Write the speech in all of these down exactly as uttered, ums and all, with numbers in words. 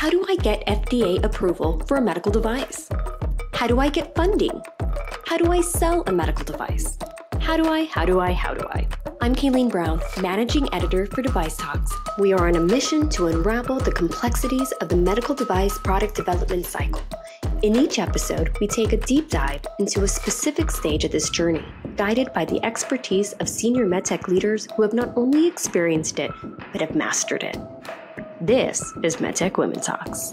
How do I get F D A approval for a medical device? How do I get funding? How do I sell a medical device? How do I, how do I, how do I? I'm Kaylee Brown, Managing Editor for Device Talks. We are on a mission to unravel the complexities of the medical device product development cycle. In each episode, we take a deep dive into a specific stage of this journey, guided by the expertise of senior medtech leaders who have not only experienced it, but have mastered it. This is MedtechWOMEN Talks.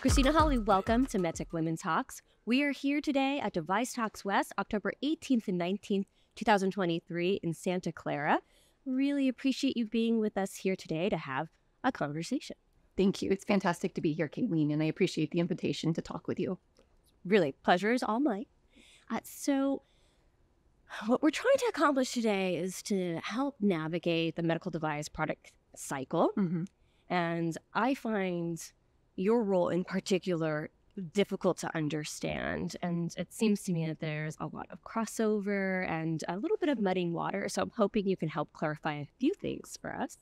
Christina Hawley, welcome to MedtechWOMEN Talks. We are here today at Device Talks West, October eighteenth and nineteenth, two thousand twenty-three in Santa Clara. Really appreciate you being with us here today to have a conversation. Thank you. It's fantastic to be here, Kayleen, and I appreciate the invitation to talk with you. Really, pleasure is all mine. Uh, so what we're trying to accomplish today is to help navigate the medical device product cycle. Mm-hmm. And I find your role in particular difficult to understand. And it seems to me that there's a lot of crossover and a little bit of muddying water. So I'm hoping you can help clarify a few things for us.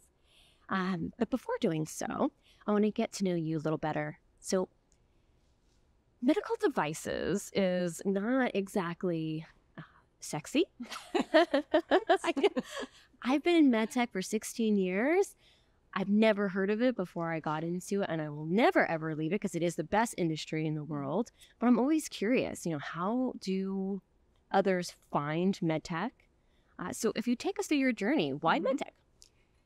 Um, but before doing so, I want to get to know you a little better. So medical devices is not exactly uh, sexy. I, I've been in medtech for sixteen years. I've never heard of it before I got into it, and I will never, ever leave it because it is the best industry in the world. But I'm always curious, you know, how do others find medtech? Uh, so if you take us through your journey, why mm-hmm. medtech?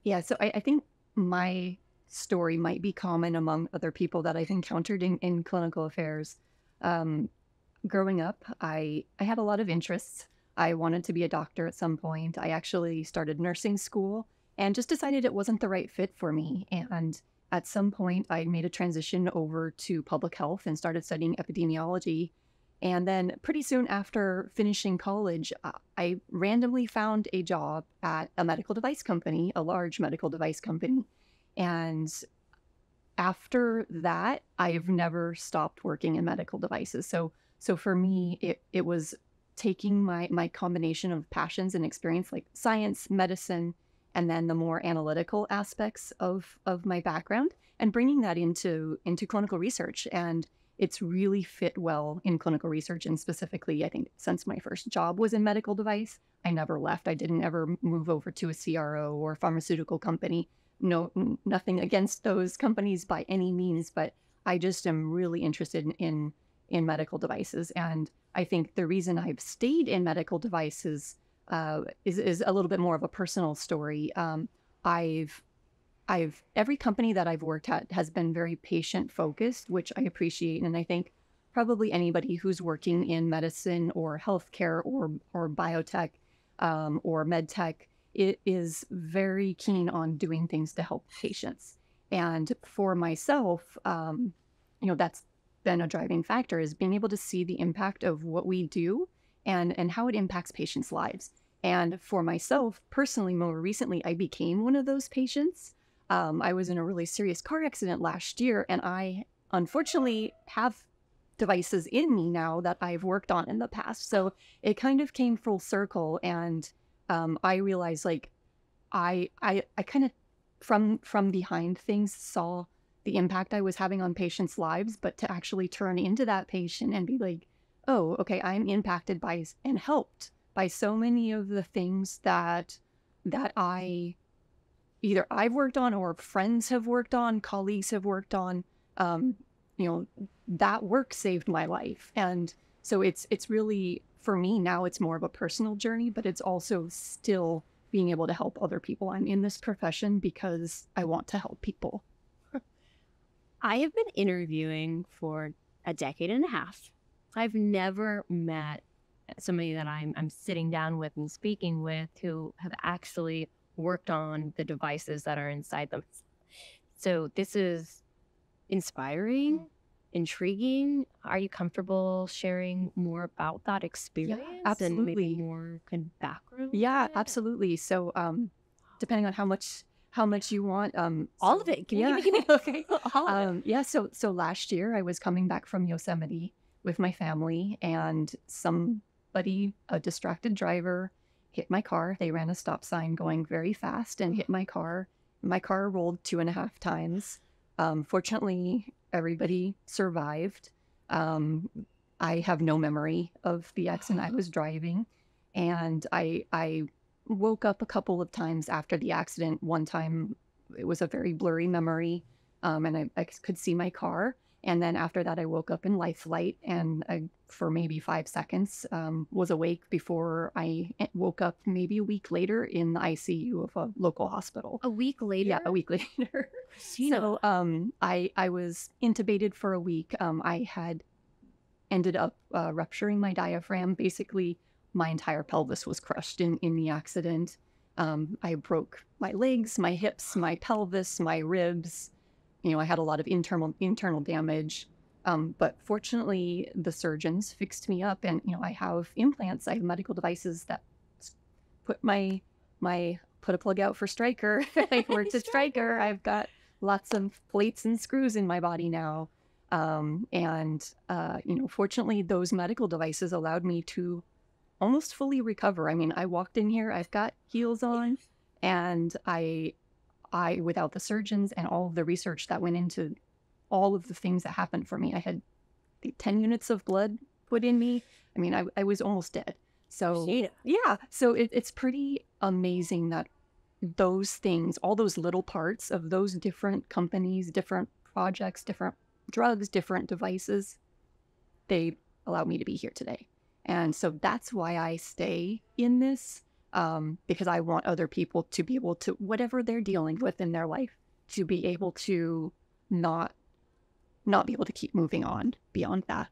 Yeah, so I, I think my story might be common among other people that I've encountered in, in clinical affairs. Um, growing up, I, I had a lot of interests. I wanted to be a doctor at some point. I actually started nursing school and just decided it wasn't the right fit for me. And at some point, I made a transition over to public health and started studying epidemiology. And then pretty soon after finishing college, I randomly found a job at a medical device company, a large medical device company. And after that, I've never stopped working in medical devices. So so for me, it, it was taking my, my combination of passions and experience, like science, medicine, and then the more analytical aspects of, of my background, and bringing that into, into clinical research. And it's really fit well in clinical research. And specifically, I think since my first job was in medical device, I never left. I didn't ever move over to a C R O or pharmaceutical company. No, nothing against those companies by any means, but I just am really interested in, in, in medical devices. And I think the reason I've stayed in medical devices Uh, is, is a little bit more of a personal story. Um, I've, I've, every company that I've worked at has been very patient focused, which I appreciate. And I think probably anybody who's working in medicine or healthcare or, or biotech um, or medtech, it is very keen on doing things to help patients. And for myself, um, you know, that's been a driving factor, is being able to see the impact of what we do and, and how it impacts patients' lives. And for myself, personally, more recently, I became one of those patients. Um, I was in a really serious car accident last year, and I unfortunately have devices in me now that I've worked on in the past. So it kind of came full circle, and um, I realized, like, I I, I kind of, from, from behind things, saw the impact I was having on patients' lives, but to actually turn into that patient and be like, oh, okay, I'm impacted by and helped by so many of the things that that I either I've worked on or friends have worked on, colleagues have worked on. Um, you know, that work saved my life. And so it's it's really, for me now, it's more of a personal journey, but it's also still being able to help other people. I'm in this profession because I want to help people. I have been interviewing for a decade and a half. I've never met somebody that I'm, I'm sitting down with and speaking with who have actually worked on the devices that are inside them. So this is inspiring, intriguing. Are you comfortable sharing more about that experience? Yeah, absolutely. And maybe more kind of background? Yeah, absolutely. So um, depending on how much how much you want. Um, all of it. Can yeah. you give me, give me, okay. All of um, it. Yeah, so, so last year I was coming back from Yosemite with my family, and somebody somebody, a distracted driver, hit my car. They ran a stop sign going very fast and hit my car. My car rolled two and a half times. Um, fortunately, everybody survived. Um, I have no memory of the accident. I was driving, and I, I woke up a couple of times after the accident. One time, it was a very blurry memory, um, and I, I could see my car. And then after that, I woke up in life flight, and I, for maybe five seconds, um, was awake before I woke up maybe a week later in the I C U of a local hospital. A week later? Yeah, a week later. So um, I, I was intubated for a week. Um, I had ended up uh, rupturing my diaphragm. Basically, my entire pelvis was crushed in, in the accident. Um, I broke my legs, my hips, my pelvis, my ribs. You know, I had a lot of internal internal damage, um, but fortunately, the surgeons fixed me up, and you know, I have implants. I have medical devices that put my my put a plug out for Stryker. I worked at Stryker. I've got lots of plates and screws in my body now, um, and uh, you know, fortunately, those medical devices allowed me to almost fully recover. I mean, I walked in here. I've got heels on, and I. I, without the surgeons and all of the research that went into all of the things that happened for me, I had ten units of blood put in me. I mean, I, I was almost dead. So yeah, so it, it's pretty amazing that those things, all those little parts of those different companies, different projects, different drugs, different devices, they allowed me to be here today. And so that's why I stay in this. Um, because I want other people to be able to, whatever they're dealing with in their life, to be able to not, not be able to keep moving on beyond that.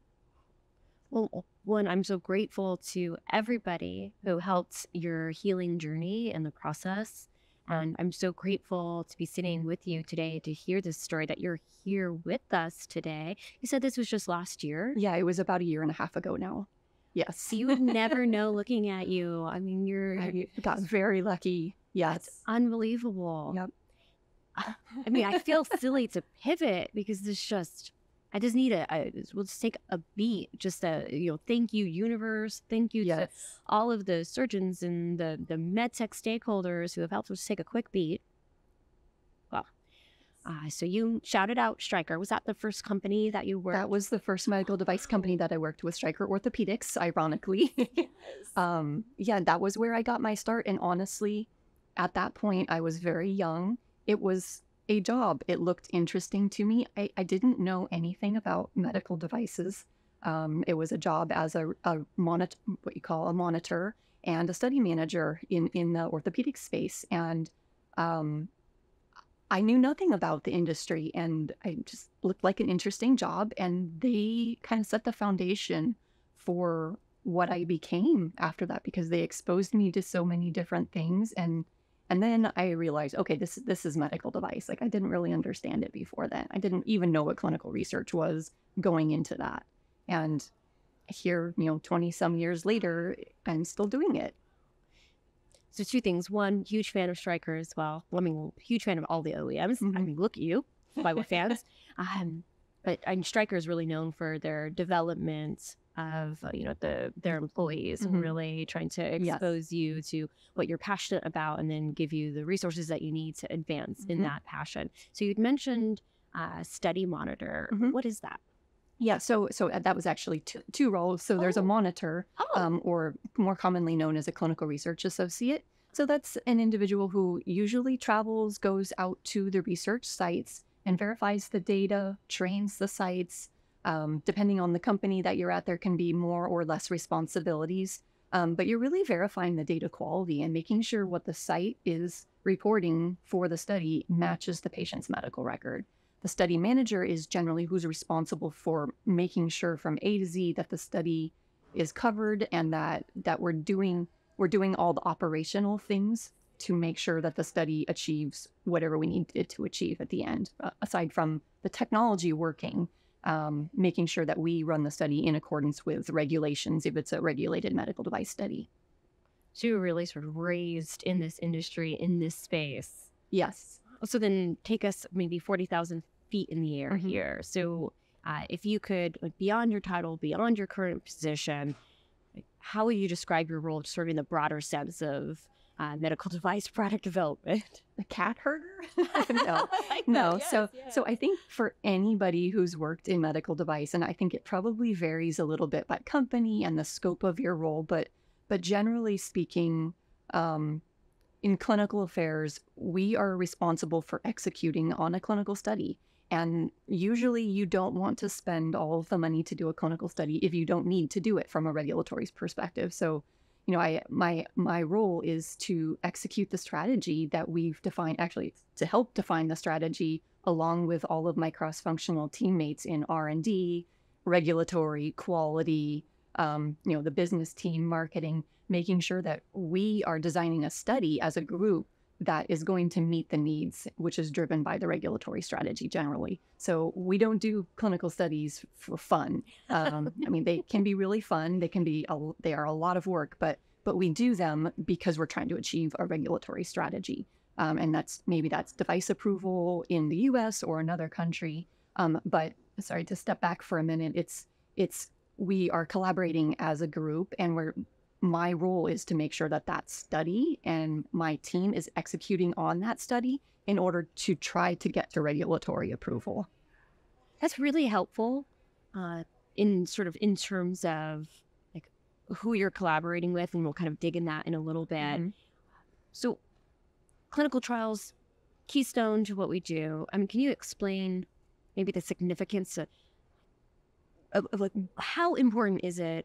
Well, one, I'm so grateful to everybody who helped your healing journey and the process. And I'm so grateful to be sitting with you today to hear this story, that you're here with us today. You said this was just last year? Yeah, it was about a year and a half ago now. Yes. You would never know looking at you. I mean, you're... I got very lucky. Yes. It's unbelievable. Yep. I mean, I feel silly to pivot because it's just, I just need a, I, we'll just take a beat, just a, you know, thank you, universe. Thank you yes. to all of the surgeons and the, the med tech stakeholders who have helped us take a quick beat. Well, uh, so you shouted out Stryker. Was that the first company that you worked? That was the first medical device company that I worked with, Stryker Orthopedics, ironically. Yes. um, yeah, that was where I got my start. And honestly, at that point, I was very young. It was a job. It looked interesting to me. I, I didn't know anything about medical devices. Um, it was a job as a, a monitor, what you call a monitor and a study manager in, in the orthopedic space. And um, I knew nothing about the industry, and I just looked like an interesting job, and they kind of set the foundation for what I became after that, because they exposed me to so many different things. And and then I realized, okay, this, this is medical device. Like, I didn't really understand it before then. I didn't even know what clinical research was going into that. And here, you know, twenty some years later, I'm still doing it. So two things. One, huge fan of Stryker as well. well I mean, huge fan of all the O E Ms. Mm-hmm. I mean, look at you, by what fans. um, but I mean, Stryker is really known for their development of, you know, the their employees mm-hmm. and really trying to expose yes. you to what you're passionate about, and then give you the resources that you need to advance mm-hmm. in that passion. So you'd mentioned uh, study monitor. Mm-hmm. What is that? Yeah, so so that was actually two, two roles. So there's oh. a monitor, oh. um, or more commonly known as a clinical research associate. So that's an individual who usually travels, goes out to the research sites and verifies the data, trains the sites. Um, depending on the company that you're at, there can be more or less responsibilities. Um, but you're really verifying the data quality and making sure what the site is reporting for the study matches the patient's medical record. The study manager is generally who's responsible for making sure from A to Z that the study is covered, and that that we're doing we're doing all the operational things to make sure that the study achieves whatever we need it to achieve at the end, uh, aside from the technology working, um, making sure that we run the study in accordance with regulations if it's a regulated medical device study. So you were really sort of raised in this industry, in this space. Yes. So then take us maybe forty thousand feet in the air mm-hmm. here. So uh, if you could, like, beyond your title, beyond your current position, how would you describe your role serving the broader sense of Uh, medical device product development? A cat herder? No, like no. That, yes, so, yes. so I think for anybody who's worked in medical device, and I think it probably varies a little bit by company and the scope of your role, but but generally speaking, um, in clinical affairs, we are responsible for executing on a clinical study. And usually you don't want to spend all of the money to do a clinical study if you don't need to do it from a regulatory perspective. So you know, I my my role is to execute the strategy that we've defined, actually to help define the strategy along with all of my cross-functional teammates in R and D, regulatory, quality, um, you know, the business team, marketing, making sure that we are designing a study as a group that is going to meet the needs, which is driven by the regulatory strategy generally. So we don't do clinical studies for fun. Um, I mean, they can be really fun. They can be, a, they are a lot of work, but but we do them because we're trying to achieve a regulatory strategy. Um, and that's, maybe that's device approval in the U S or another country. Um, but sorry, to step back for a minute, it's, it's, we are collaborating as a group, and we're, my role is to make sure that that study and my team is executing on that study in order to try to get to regulatory approval. That's really helpful uh, in sort of in terms of like who you're collaborating with, and we'll kind of dig in that in a little bit. Mm-hmm. So clinical trials, keystone to what we do. I mean, can you explain maybe the significance of, of, of like, how important is it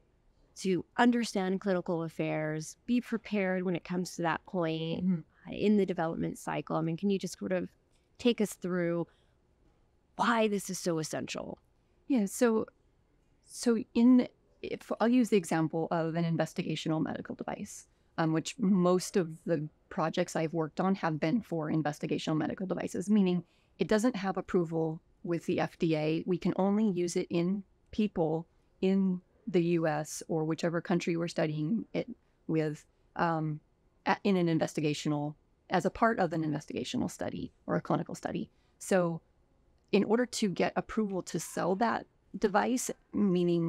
to understand clinical affairs, be prepared when it comes to that point mm-hmm. in the development cycle? I mean, can you just sort of take us through why this is so essential? Yeah, so so in, if I'll use the example of an investigational medical device, um, which most of the projects I've worked on have been for investigational medical devices, meaning it doesn't have approval with the F D A. We can only use it in people in the U S or whichever country we're studying it with um, in an investigational, as a part of an investigational study or a clinical study. So in order to get approval to sell that device, meaning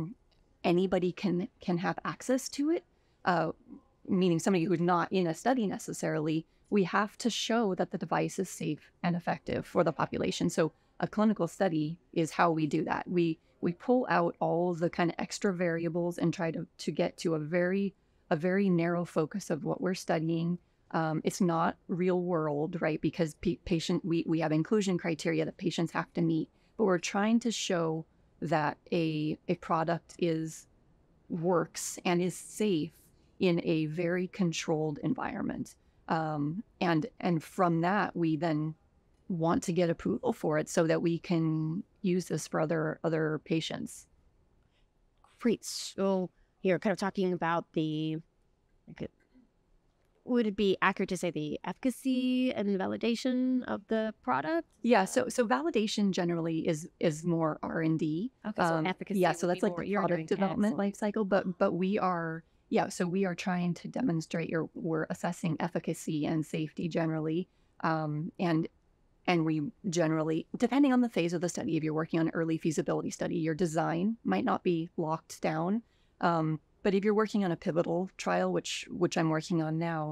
anybody can, can have access to it, uh, meaning somebody who's not in a study necessarily, we have to show that the device is safe and effective for the population. So a clinical study is how we do that. We We pull out all the kind of extra variables and try to, to get to a very a very narrow focus of what we're studying. Um, it's not real world, right? Because patient we, we have inclusion criteria that patients have to meet, but we're trying to show that a a product is works and is safe in a very controlled environment. Um, and and from that, we then want to get approval for it so that we can use this for other other patients. Great. So here, kind of talking about the, like, would it be accurate to say the efficacy and validation of the product? Yeah. So so validation generally is is more R and D. Okay. Um, so efficacy. Yeah. So that's like the product development life cycle. But but we are yeah. So we are trying to demonstrate, or we're assessing efficacy and safety generally, um, and. And we generally, depending on the phase of the study, if you're working on an early feasibility study, your design might not be locked down. Um, but if you're working on a pivotal trial, which which I'm working on now,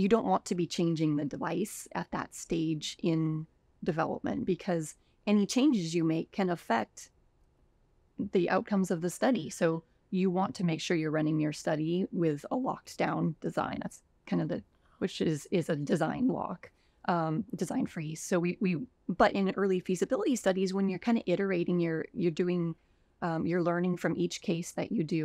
you don't want to be changing the device at that stage in development, because any changes you make can affect the outcomes of the study. So you want to make sure you're running your study with a locked down design. That's kind of the, which is, is a design lock. Um, design freeze. So we, we, but in early feasibility studies, when you're kind of iterating, you're, you're doing, um, you're learning from each case that you do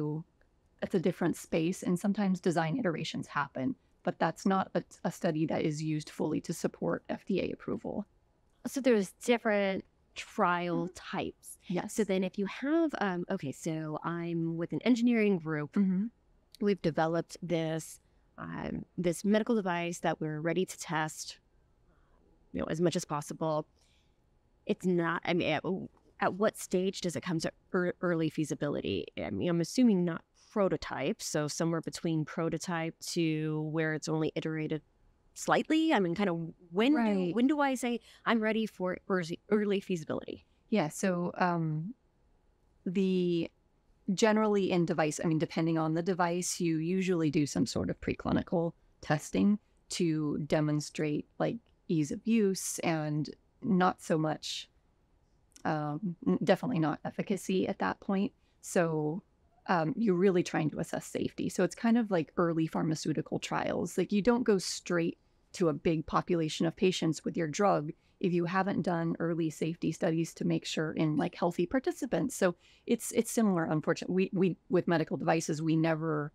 at a different space. And sometimes design iterations happen, but that's not a, a study that is used fully to support F D A approval. So there's different trial mm-hmm. types. Yes. So then if you have, um, okay, so I'm with an engineering group, mm-hmm. we've developed this, um, this medical device that we're ready to test, you know, as much as possible. It's not, I mean, at, at what stage does it come to er, early feasibility? I mean, I'm assuming not prototype, so somewhere between prototype to where it's only iterated slightly. I mean, kind of when, right. do, when do I say I'm ready for early feasibility? Yeah, so um, the generally in device, I mean, depending on the device, you usually do some sort of preclinical testing to demonstrate like ease of use and not so much, um, definitely not efficacy at that point. So um, you're really trying to assess safety. So it's kind of like early pharmaceutical trials. Like you don't go straight to a big population of patients with your drug if you haven't done early safety studies to make sure in like healthy participants. So it's it's similar, unfortunately. We, we with medical devices, we never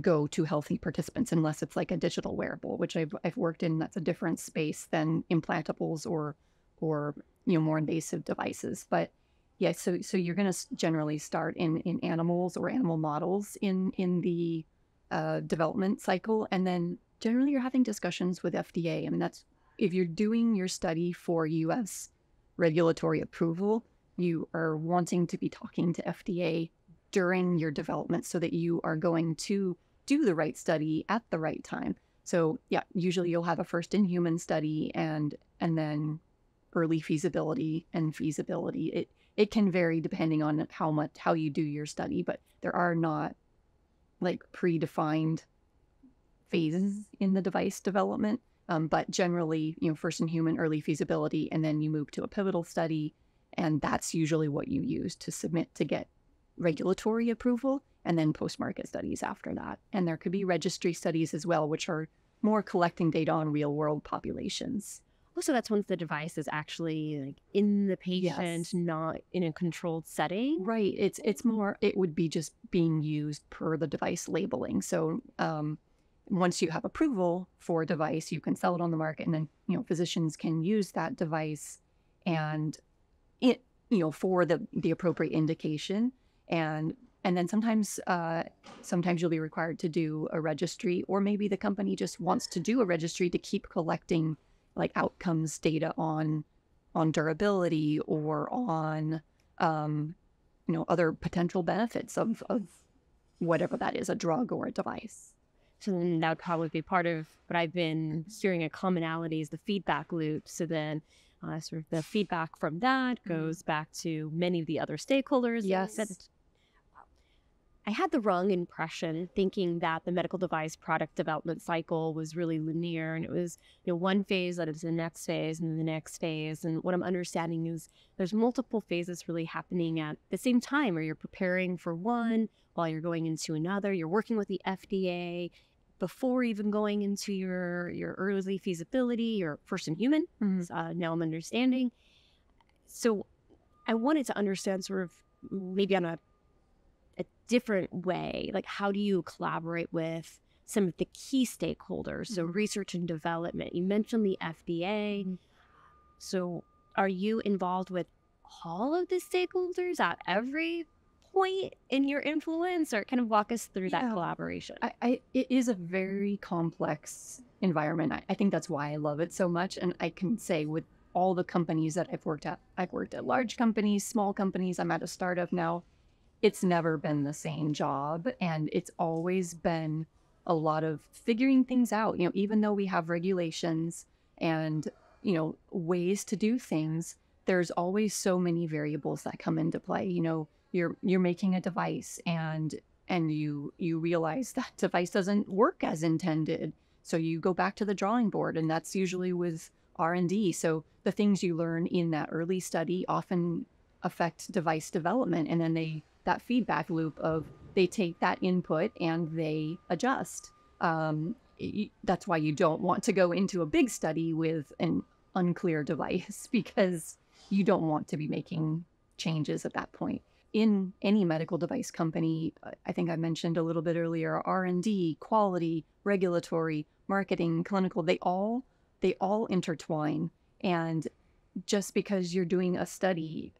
go to healthy participants unless it's like a digital wearable, which I've, I've worked in. That's a different space than implantables or, or you know, more invasive devices. But yeah, so so you're going to generally start in, in animals or animal models in, in the uh, development cycle. And then generally you're having discussions with F D A. I mean, that's, if you're doing your study for U S regulatory approval, you are wanting to be talking to F D A during your development so that you are going to do the right study at the right time. So yeah, usually you'll have a first in human study and and then early feasibility and feasibility. It it can vary depending on how much how you do your study, but there are not like predefined phases in the device development. Um, but generally, you know, first in human, early feasibility, and then you move to a pivotal study. And that's usually what you use to submit to get regulatory approval, and then post-market studies after that. And there could be registry studies as well, which are more collecting data on real-world populations. Oh, so that's once the device is actually like in the patient, yes, not in a controlled setting? Right. It's it's more, it would be just being used per the device labeling. So um, once you have approval for a device, you can sell it on the market, and then, you know, physicians can use that device and it, you know, for the, the appropriate indication. And and then sometimes uh, sometimes you'll be required to do a registry, or maybe the company just wants to do a registry to keep collecting like outcomes data on on durability or on um, you know, other potential benefits of, of whatever that is, a drug or a device. So then that would probably be part of what I've been hearing a commonality is the feedback loop. So then uh, sort of the feedback from that goes back to many of the other stakeholders. Yes. I had the wrong impression thinking that the medical device product development cycle was really linear, and it was, you know, one phase led to the next phase and the next phase. And what I'm understanding is there's multiple phases really happening at the same time, or you're preparing for one while you're going into another, you're working with the F D A before even going into your, your early feasibility, your first in human. Mm-hmm. uh, now I'm understanding. So I wanted to understand sort of maybe on a a different way, like how do you collaborate with some of the key stakeholders? So research and development, you mentioned the F D A. Mm-hmm. So are you involved with all of the stakeholders at every point in your influence, or kind of walk us through yeah. that collaboration? I, I, it is a very complex environment. I, I think that's why I love it so much. And I can say with all the companies that I've worked at, I've worked at large companies, small companies, I'm at a startup now. It's never been the same job, and it's always been a lot of figuring things out. You know, even though we have regulations and, you know, ways to do things, there's always so many variables that come into play. You know, you're you're making a device, and and you you realize that device doesn't work as intended, so you go back to the drawing board, and that's usually with R and D. So the things you learn in that early study often affect device development, and then they that feedback loop of they take that input and they adjust. Um, it, that's why you don't want to go into a big study with an unclear device, because you don't want to be making changes at that point. In any medical device company, I think I mentioned a little bit earlier, R and D, quality, regulatory, marketing, clinical, they all, they all intertwine. And just because you're doing a study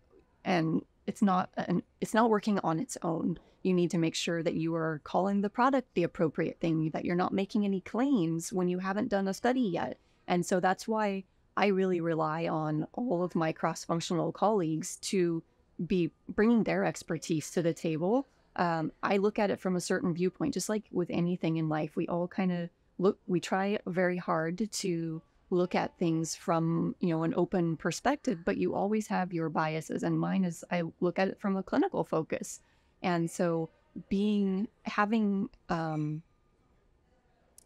and It's not an, it's not working on its own. You need to make sure that you are calling the product the appropriate thing, that you're not making any claims when you haven't done a study yet. And so that's why I really rely on all of my cross-functional colleagues to be bringing their expertise to the table. Um, I look at it from a certain viewpoint, just like with anything in life. We all kind of look, we try very hard to look at things from, you know, an open perspective, but you always have your biases, and mine is I look at it from a clinical focus, And so being, having, um,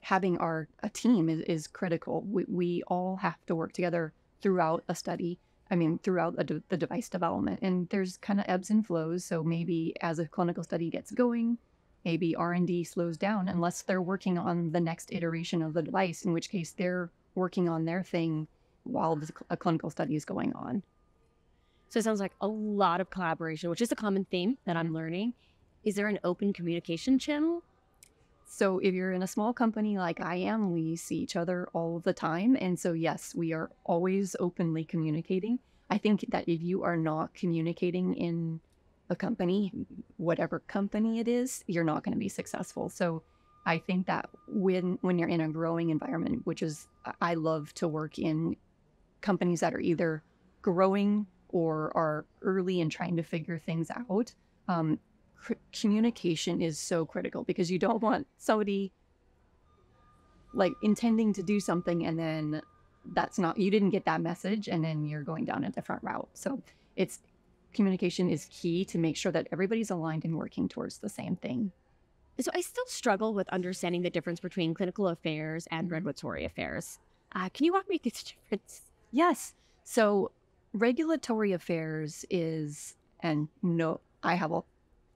having our a team is, is critical. We, we all have to work together throughout a study. I mean, throughout a de- the device development, and there's kind of ebbs and flows. So maybe as a clinical study gets going, maybe R and D slows down unless they're working on the next iteration of the device, in which case they're working on their thing while the, a clinical study is going on. So it sounds like a lot of collaboration, which is a common theme that I'm learning. Is there an open communication channel? So if you're in a small company like I am, we see each other all the time. And so, yes, we are always openly communicating. I think that if you are not communicating in a company, whatever company it is, you're not going to be successful. So I think that when when you're in a growing environment, which is, I love to work in companies that are either growing or are early and trying to figure things out, um, communication is so critical, because you don't want somebody like intending to do something and then that's not, you didn't get that message and then you're going down a different route. So it's, communication is key to make sure that everybody's aligned and working towards the same thing. So I still struggle with understanding the difference between clinical affairs and regulatory affairs. Uh, can you walk me through the difference? Yes. So regulatory affairs is, and no, I have a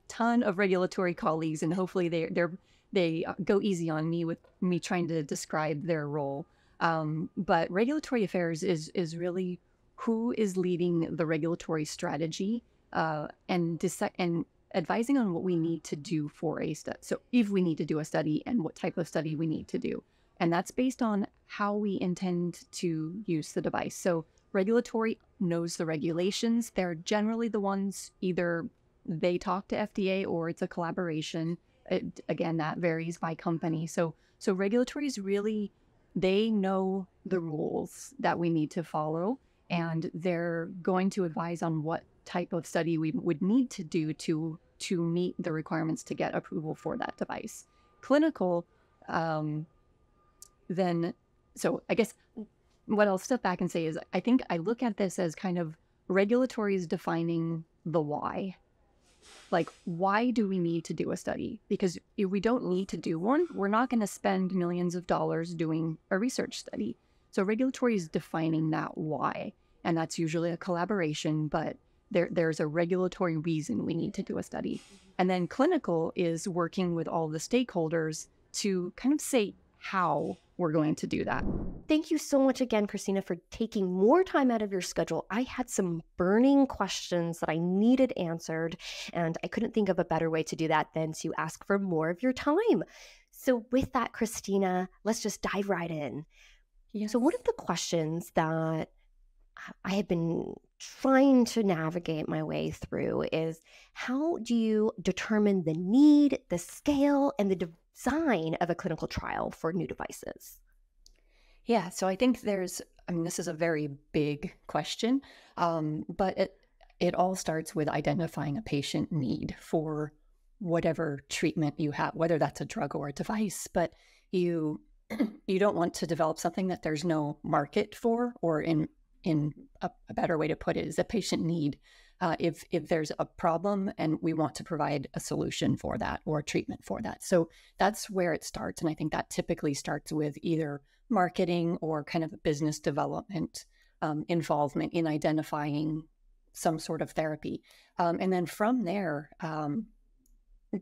ton of regulatory colleagues, and hopefully they they're, they go easy on me with me trying to describe their role. Um, but regulatory affairs is is really who is leading the regulatory strategy uh, and dec- and advising on what we need to do for a study. So if we need to do a study and what type of study we need to do, and that's based on how we intend to use the device. So regulatory knows the regulations. They're generally the ones either they talk to F D A or it's a collaboration. It, again, that varies by company. So so regulatory is really, they know the rules that we need to follow, and they're going to advise on what type of study we would need to do to to meet the requirements to get approval for that device. Clinical, um, then, so I guess what I'll step back and say is, I think I look at this as kind of regulatory is defining the why. Like, why do we need to do a study? Because if we don't need to do one, we're not going to spend millions of dollars doing a research study. So regulatory is defining that why, and that's usually a collaboration, but there there's a regulatory reason we need to do a study. And then clinical is working with all the stakeholders to kind of say how we're going to do that. Thank you so much again, Christina, for taking more time out of your schedule. I had some burning questions that I needed answered, and I couldn't think of a better way to do that than to ask for more of your time. So with that, Christina, let's just dive right in. Yes. So one of the questions that I have been trying to navigate my way through is, how do you determine the need, the scale, and the de- sign of a clinical trial for new devices? Yeah, so I think there's, I mean, this is a very big question, um, but it, it all starts with identifying a patient need for whatever treatment you have, whether that's a drug or a device. But you you don't want to develop something that there's no market for, or in in a, a better way to put it is a patient need. Uh, if if there's a problem and we want to provide a solution for that or a treatment for that. So that's where it starts. And I think that typically starts with either marketing or kind of business development um, involvement in identifying some sort of therapy. Um, and then from there, um,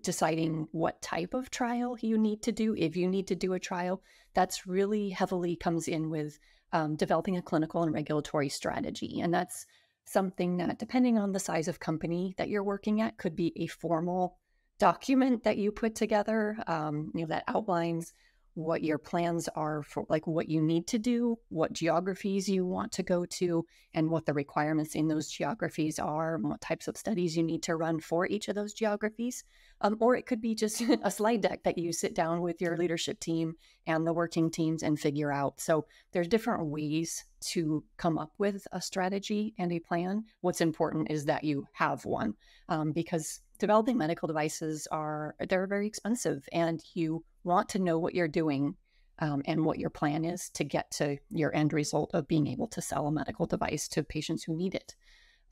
deciding what type of trial you need to do. If you need to do a trial, that's really heavily comes in with um, developing a clinical and regulatory strategy. And that's something that, depending on the size of company that you're working at, could be a formal document that you put together, um, you know, that outlines what your plans are for, like, what you need to do, what geographies you want to go to, and what the requirements in those geographies are, and what types of studies you need to run for each of those geographies. Um, or it could be just a slide deck that you sit down with your leadership team and the working teams and figure out. So there's different ways to come up with a strategy and a plan. What's important is that you have one, um, because developing medical devices are, they're very expensive, and you want to know what you're doing um, and what your plan is to get to your end result of being able to sell a medical device to patients who need it.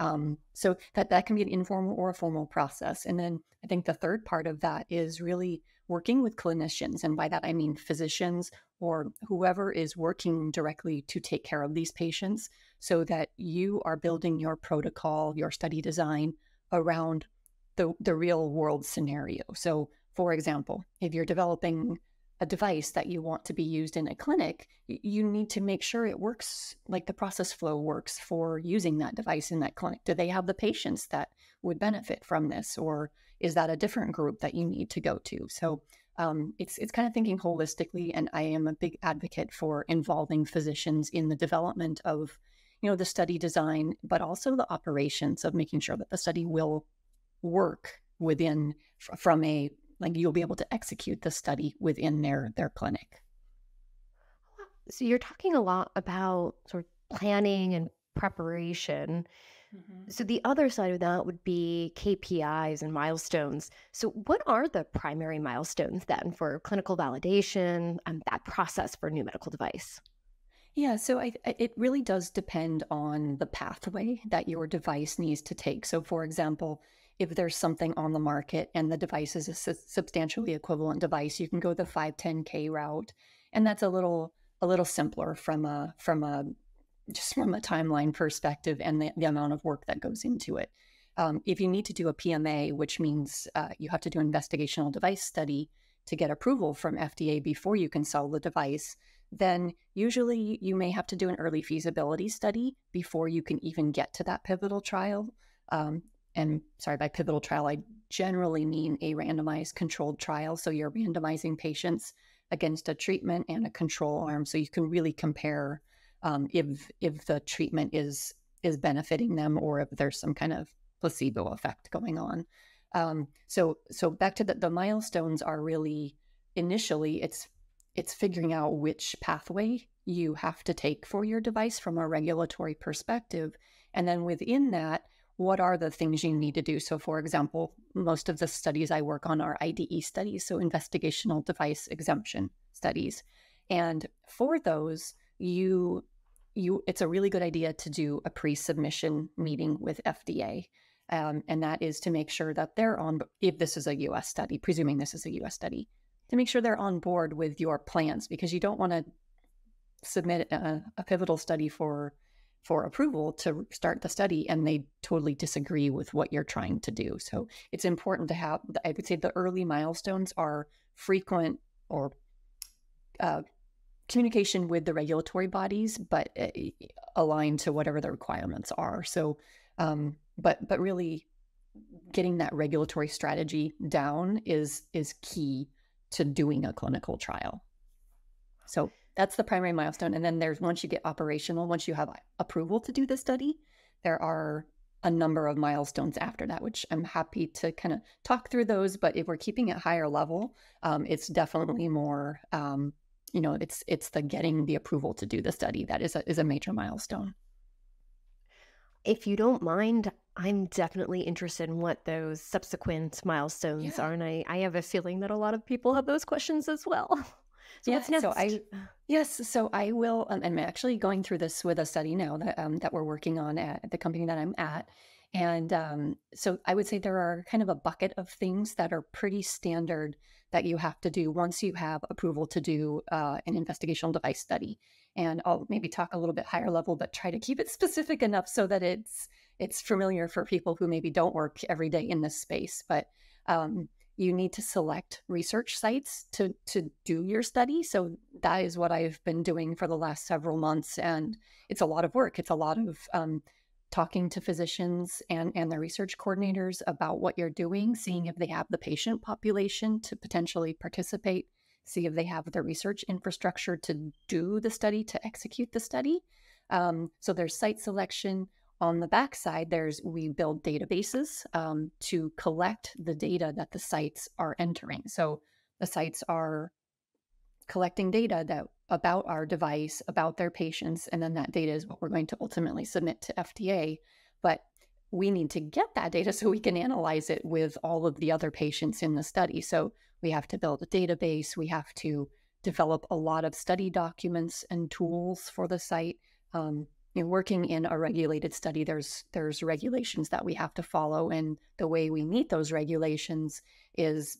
Um, so that, that can be an informal or a formal process. And then I think the third part of that is really working with clinicians. And by that, I mean physicians or whoever is working directly to take care of these patients, so that you are building your protocol, your study design around the, the real world scenario. So for example, if you're developing a device that you want to be used in a clinic, you need to make sure it works, like the process flow works for using that device in that clinic. Do they have the patients that would benefit from this? Or is that a different group that you need to go to? So um, it's, it's kind of thinking holistically. And I am a big advocate for involving physicians in the development of, you know, the study design, but also the operations of making sure that the study will work within from a, like you'll be able to execute the study within their, their clinic. So you're talking a lot about sort of planning and preparation. Mm-hmm. So the other side of that would be K P Is and milestones. So what are the primary milestones then for clinical validation and that process for a new medical device? Yeah, so I, it really does depend on the pathway that your device needs to take. So for example, if there's something on the market and the device is a su substantially equivalent device, you can go the five ten K route, and that's a little a little simpler from a from a just from a timeline perspective and the, the amount of work that goes into it. Um, if you need to do a P M A, which means uh, you have to do an investigational device study to get approval from F D A before you can sell the device, then usually you may have to do an early feasibility study before you can even get to that pivotal trial. Um, And sorry, by pivotal trial, I generally mean a randomized controlled trial. So you're randomizing patients against a treatment and a control arm, so you can really compare um, if if the treatment is is benefiting them or if there's some kind of placebo effect going on. Um, so so back to the, the milestones are really initially it's it's figuring out which pathway you have to take for your device from a regulatory perspective, and then within that, what are the things you need to do? So for example, most of the studies I work on are I D E studies, so investigational device exemption studies. And for those, you, you, it's a really good idea to do a pre-submission meeting with F D A. Um, and that is to make sure that they're on, if this is a U S study, presuming this is a U S study, to make sure they're on board with your plans, because you don't want to submit a, a pivotal study for for approval to start the study and they totally disagree with what you're trying to do. So it's important to have, I would say the early milestones are frequent or uh, communication with the regulatory bodies, but uh, aligned to whatever the requirements are. So, um, but, but really getting that regulatory strategy down is, is key to doing a clinical trial. So that's the primary milestone. And then there's, once you get operational, once you have approval to do the study, there are a number of milestones after that, which I'm happy to kind of talk through those. But if we're keeping it higher level, um, it's definitely more, um, you know, it's it's the getting the approval to do the study that is a, is a major milestone. If you don't mind, I'm definitely interested in what those subsequent milestones yeah. are. And I, I have a feeling that a lot of people have those questions as well. So yeah, what's next? So I, yes, so I will, um, I'm actually going through this with a study now that, um, that we're working on at the company that I'm at. And um, so I would say there are kind of a bucket of things that are pretty standard that you have to do once you have approval to do uh, an investigational device study. And I'll maybe talk a little bit higher level, but try to keep it specific enough so that it's, it's familiar for people who maybe don't work every day in this space. But um, you need to select research sites to, to do your study. So that is what I've been doing for the last several months. And it's a lot of work. It's a lot of um, talking to physicians and, and their research coordinators about what you're doing, seeing if they have the patient population to potentially participate, see if they have the research infrastructure to do the study, to execute the study. Um, so there's site selection. On the backside, there's we build databases um, to collect the data that the sites are entering. So the sites are collecting data that about our device, about their patients, and then that data is what we're going to ultimately submit to F D A. But we need to get that data so we can analyze it with all of the other patients in the study. So we have to build a database. We have to develop a lot of study documents and tools for the site. Um, you know, working in a regulated study, there's there's regulations that we have to follow, and the way we meet those regulations is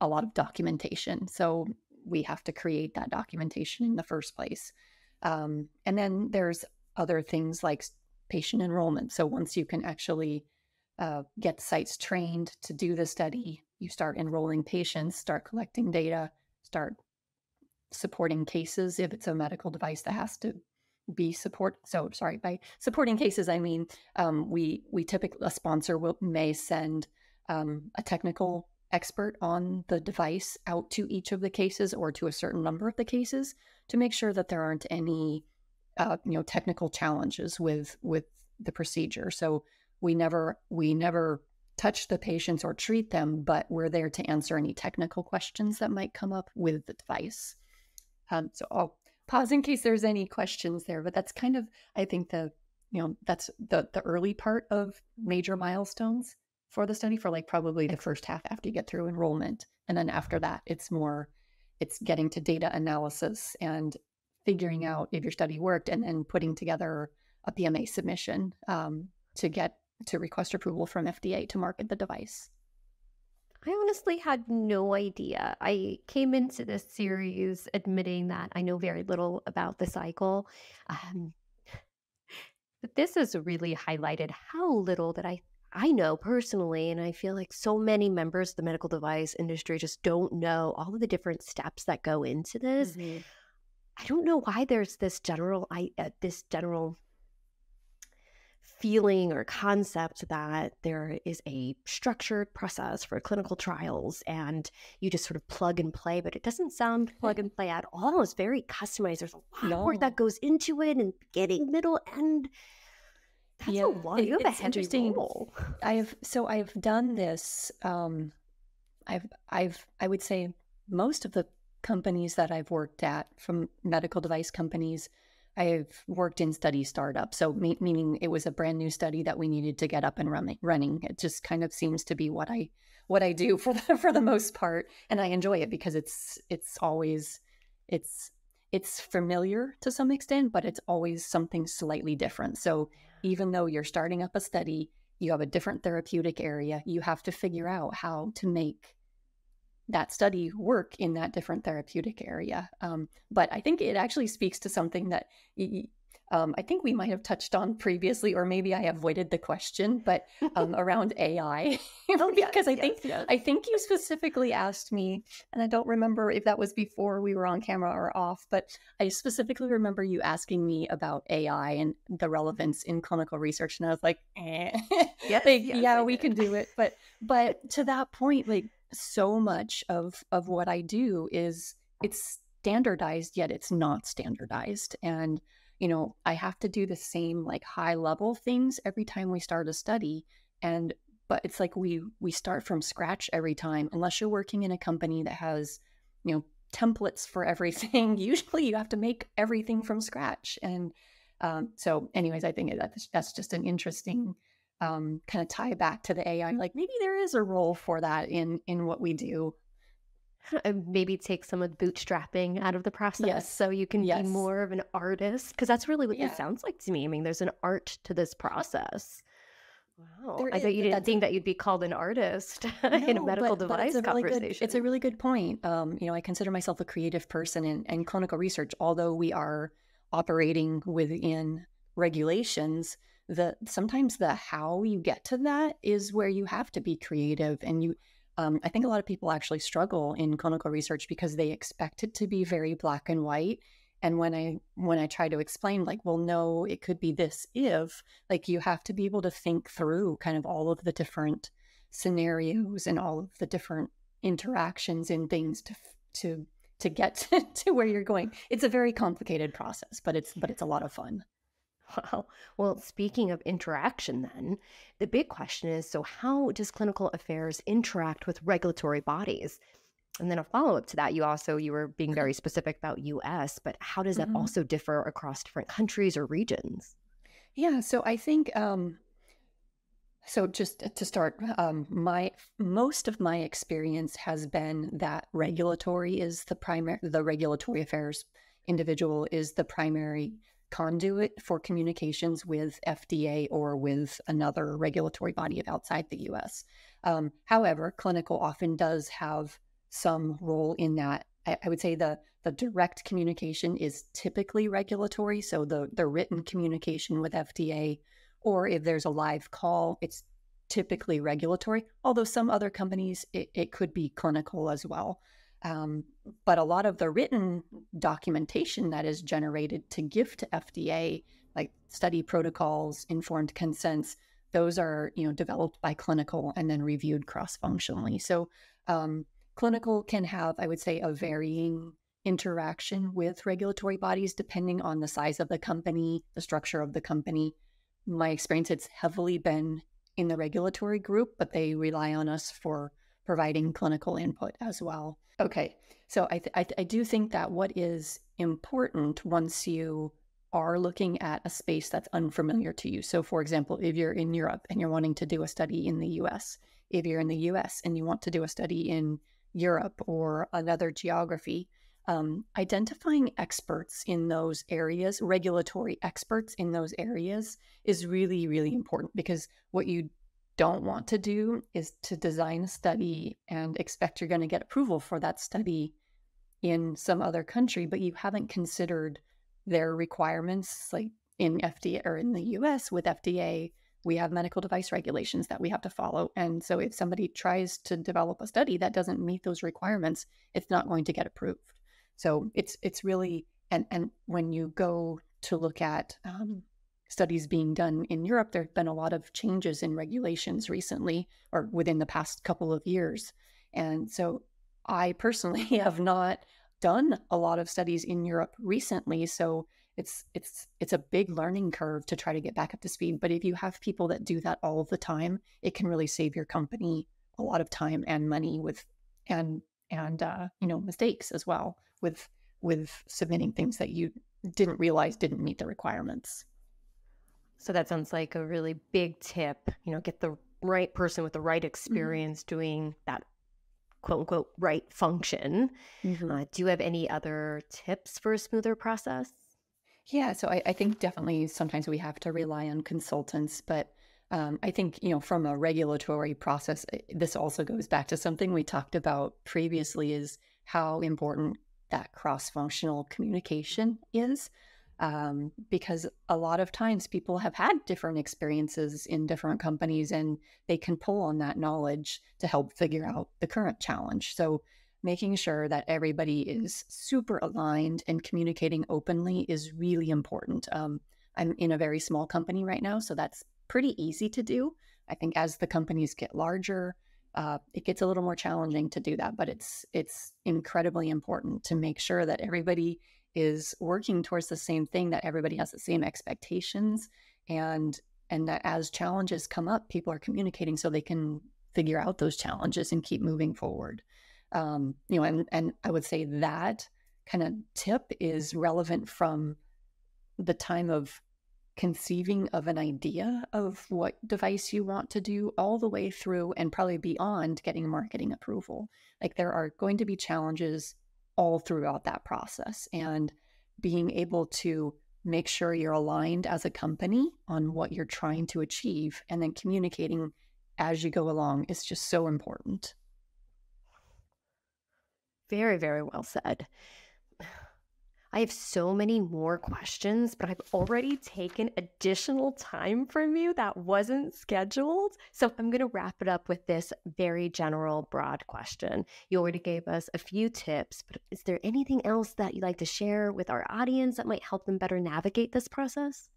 a lot of documentation. So we have to create that documentation in the first place. Um, and then there's other things like patient enrollment. So once you can actually uh, get sites trained to do the study, you start enrolling patients, start collecting data, start supporting cases if it's a medical device that has to be support. So sorry, by supporting cases, I mean, um, we, we typically, a sponsor will, may send um, a technical expert on the device out to each of the cases or to a certain number of the cases to make sure that there aren't any, uh, you know, technical challenges with, with the procedure. So we never, we never touch the patients or treat them, but we're there to answer any technical questions that might come up with the device. Um, so I'll pause in case there's any questions there, but that's kind of, I think the, you know, that's the, the early part of major milestones for the study, for like probably the first half after you get through enrollment. And then after that, it's more, it's getting to data analysis and figuring out if your study worked, and then putting together a P M A submission um, to get, to request approval from F D A to market the device. I honestly had no idea. I came into this series admitting that I know very little about the cycle. Um, but this has really highlighted how little that I I know personally, and I feel like so many members of the medical device industry just don't know all of the different steps that go into this. Mm-hmm. I don't know why there's this general, I, uh, this general feeling or concept that there is a structured process for clinical trials and you just sort of plug and play, but it doesn't sound plug and play at all. It's very customized. There's a lot no. of work that goes into it, and beginning, middle, end. That's yeah, a lot. You have it's a heavy interesting role. I have so I've done this. Um, I've I've I would say most of the companies that I've worked at, from medical device companies, I've worked in study startups. So me meaning it was a brand new study that we needed to get up and running. Running. It just kind of seems to be what I what I do for the, for the most part, and I enjoy it because it's it's always it's it's familiar to some extent, but it's always something slightly different. So even though you're starting up a study, you have a different therapeutic area, you have to figure out how to make that study work in that different therapeutic area. Um, but I think it actually speaks to something that um, I think we might have touched on previously, or maybe I avoided the question, but um, around A I. because yes, I, think, yes, yes. I think you specifically asked me, and I don't remember if that was before we were on camera or off, but I specifically remember you asking me about A I and the relevance in clinical research. And I was like, eh. yes, like yes, yeah, I we did. can do it. But but to that point, like, so much of, of what I do is, it's standardized, yet it's not standardized. And, you know, I have to do the same like high level things every time we start a study. And, but it's like, we, we start from scratch every time, unless you're working in a company that has, you know, templates for everything. Usually you have to make everything from scratch. And, um, so anyways, I think that that's just an interesting Um, kind of tie back to the A I, like maybe there is a role for that in in what we do. Maybe take some of the bootstrapping out of the process, yes. so you can yes. be more of an artist, because that's really what yeah. it sounds like to me. I mean, there's an art to this process. Wow, there I is, bet you didn't think that you'd be called an artist no, in a medical but, device but it's a conversation. Really good, it's a really good point. Um, you know, I consider myself a creative person in, in clinical research, although we are operating within regulations. The, sometimes the how you get to that is where you have to be creative. And you, um, I think a lot of people actually struggle in clinical research because they expect it to be very black and white. And when I, when I try to explain like, well, no, it could be this if, like you have to be able to think through kind of all of the different scenarios and all of the different interactions and things to, to, to get to where you're going. It's a very complicated process, but it's, but it's a lot of fun. Wow. Well, speaking of interaction then, the big question is, so how does clinical affairs interact with regulatory bodies? And then a follow-up to that, you also, you were being very specific about U S, but how does that mm-hmm. also differ across different countries or regions? Yeah, so I think, um, so just to start, um, my most of my experience has been that regulatory is the primary, the regulatory affairs individual is the primary conduit for communications with F D A or with another regulatory body outside the U S. Um, however, clinical often does have some role in that. I, I would say the the direct communication is typically regulatory, so the the written communication with F D A, or if there's a live call, it's typically regulatory, although some other companies, it, it could be clinical as well. Um, but a lot of the written documentation that is generated to give to F D A, like study protocols, informed consents, those are, you know, developed by clinical and then reviewed cross-functionally. So um, clinical can have, I would say, a varying interaction with regulatory bodies depending on the size of the company, the structure of the company. My experience, it's heavily been in the regulatory group, but they rely on us for providing clinical input as well. Okay, so I, th I, th I do think that what is important once you are looking at a space that's unfamiliar to you. So for example, if you're in Europe and you're wanting to do a study in the U S, if you're in the U S and you want to do a study in Europe or another geography, um, identifying experts in those areas, regulatory experts in those areas is really, really important, because what you don't want to do is to design a study and expect you're going to get approval for that study in some other country, but you haven't considered their requirements. Like in F D A or in the U S with F D A, we have medical device regulations that we have to follow. And so if somebody tries to develop a study that doesn't meet those requirements, it's not going to get approved. So it's, it's really, and, and when you go to look at um, studies being done in Europe, there have been a lot of changes in regulations recently, or within the past couple of years. And so I personally have not done a lot of studies in Europe recently. So it's, it's, it's a big learning curve to try to get back up to speed. But if you have people that do that all of the time, it can really save your company a lot of time and money with, and, and, uh, you know, mistakes as well with, with submitting things that you didn't realize didn't meet the requirements. So that sounds like a really big tip, you know, get the right person with the right experience mm-hmm. doing that quote unquote right function. Mm-hmm. Uh, do you have any other tips for a smoother process? Yeah, so I, I think definitely sometimes we have to rely on consultants, but um, I think, you know, from a regulatory process, this also goes back to something we talked about previously, is how important that cross-functional communication is, um, because a lot of times people have had different experiences in different companies and they can pull on that knowledge to help figure out the current challenge. So making sure that everybody is super aligned and communicating openly is really important. Um, I'm in a very small company right now, so that's pretty easy to do. I think as the companies get larger, uh, it gets a little more challenging to do that, but it's, it's incredibly important to make sure that everybody is working towards the same thing, that everybody has the same expectations, and, and that as challenges come up, people are communicating so they can figure out those challenges and keep moving forward. Um, you know, and, and I would say that kind of tip is relevant from the time of conceiving of an idea of what device you want to do all the way through and probably beyond getting marketing approval. Like there are going to be challenges all throughout that process, and being able to make sure you're aligned as a company on what you're trying to achieve and then communicating as you go along is just so important. Very, very well said. I have so many more questions, but I've already taken additional time from you that wasn't scheduled. So I'm going to wrap it up with this very general, broad question. You already gave us a few tips, but is there anything else that you'd like to share with our audience that might help them better navigate this process?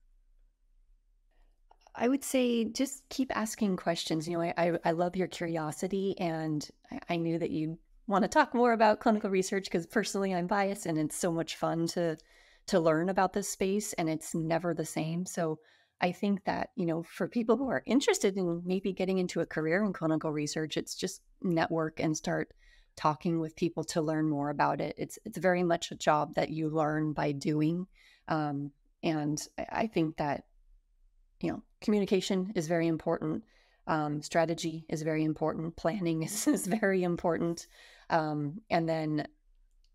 I would say just keep asking questions. You know, I, I, I love your curiosity, and I, I knew that you'd want to talk more about clinical research because personally I'm biased, and it's so much fun to to learn about this space, and it's never the same. So I think that, you know, for people who are interested in maybe getting into a career in clinical research, it's just network and start talking with people to learn more about it. It's it's very much a job that you learn by doing. Um, and I think that, you know, communication is very important. Um, strategy is very important. Planning is, is very important. Um, and then,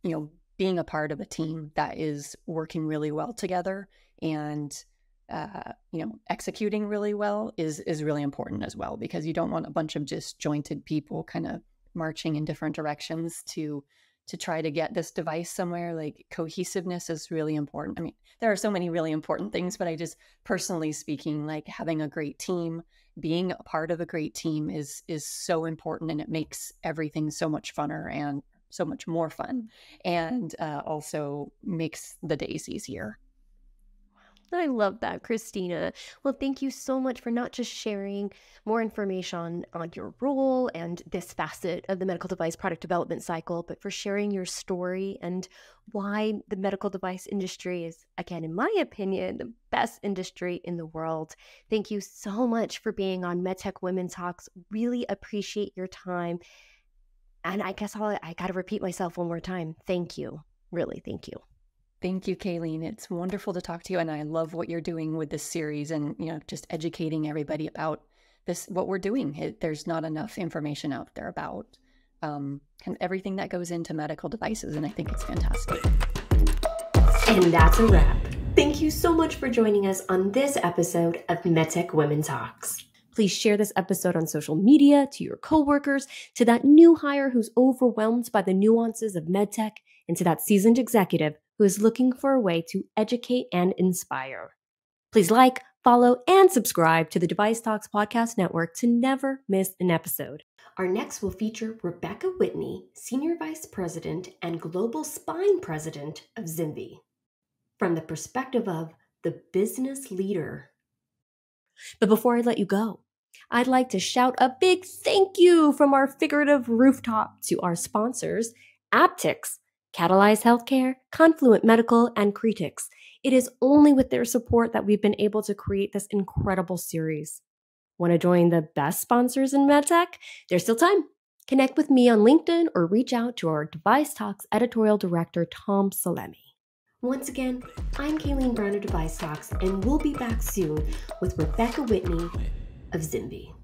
you know, being a part of a team that is working really well together and uh, you know, executing really well is is really important as well, because you don't want a bunch of disjointed people kind of marching in different directions to to try to get this device somewhere. Like, cohesiveness is really important. I mean, there are so many really important things, but I just personally speaking, like having a great team, being a part of a great team is is so important, and it makes everything so much funner and so much more fun, and uh, also makes the days easier. I love that, Christina. Well, thank you so much for not just sharing more information on your role and this facet of the medical device product development cycle, but for sharing your story and why the medical device industry is, again, in my opinion, the best industry in the world. Thank you so much for being on MedTech Women Talks. Really appreciate your time. And I guess I'll, I got to repeat myself one more time. Thank you. Really, thank you. Thank you, Kayleen. It's wonderful to talk to you, and I love what you're doing with this series and, you know, just educating everybody about this, what we're doing. It, there's not enough information out there about um, kind of everything that goes into medical devices, and I think it's fantastic. And that's a wrap. Thank you so much for joining us on this episode of MedTech Women Talks. Please share this episode on social media, to your coworkers, to that new hire who's overwhelmed by the nuances of medtech, and to that seasoned executive who is looking for a way to educate and inspire. Please like, follow, and subscribe to the Device Talks Podcast Network to never miss an episode. Our next will feature Rebecca Whitney, Senior Vice President and Global Spine President of Zimvie, from the perspective of the business leader. But before I let you go, I'd like to shout a big thank you from our figurative rooftop to our sponsors, Aptyx, Catalyze Healthcare, Confluent Medical, and Cretex. It is only with their support that we've been able to create this incredible series. Want to join the best sponsors in medtech? There's still time. Connect with me on LinkedIn or reach out to our Device Talks editorial director, Tom Salemi. Once again, I'm Kayleen Brown of Device Talks, and we'll be back soon with Rebecca Whitney of Zimvie.